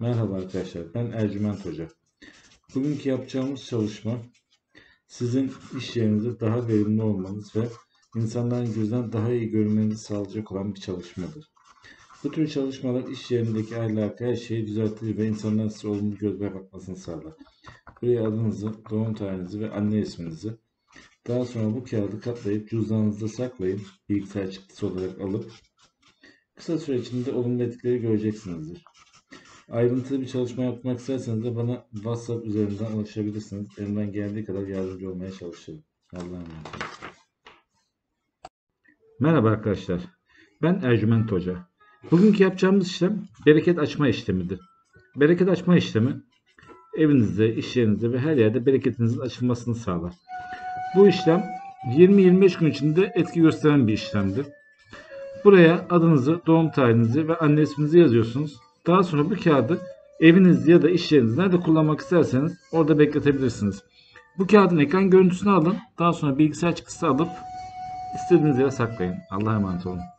Merhaba arkadaşlar, ben Ercüment Hoca. Bugünkü yapacağımız çalışma sizin iş yerinizde daha verimli olmanız ve insanların gözden daha iyi görmenizi sağlayacak olan bir çalışmadır. Bu tür çalışmalar iş yerindeki ahlakı, her şeyi düzeltir ve insanların size olumlu gözle bakmasını sağlar. Buraya adınızı, doğum tarihinizi ve anne isminizi, daha sonra bu kağıdı katlayıp cüzdanınızda saklayın, bilgisayar çıktısı olarak alıp kısa süre içinde olumlu etkileri göreceksinizdir. Ayrıntılı bir çalışma yapmak isterseniz de bana WhatsApp üzerinden ulaşabilirsiniz. Elimden geldiği kadar yardımcı olmaya çalışırım. Allah'a emanet olun. Merhaba arkadaşlar. Ben Ercüment Hoca. Bugünkü yapacağımız işlem bereket açma işlemidir. Bereket açma işlemi evinizde, iş yerinizde ve her yerde bereketinizin açılmasını sağlar. Bu işlem 20-25 gün içinde etki gösteren bir işlemdir. Buraya adınızı, doğum tarihinizi ve anne isminizi yazıyorsunuz. Daha sonra bu kağıdı evinizde ya da iş yerinizde nerede kullanmak isterseniz orada bekletebilirsiniz. Bu kağıdın ekran görüntüsünü alın. Daha sonra bilgisayar çıktısı alıp istediğiniz yere saklayın. Allah'a emanet olun.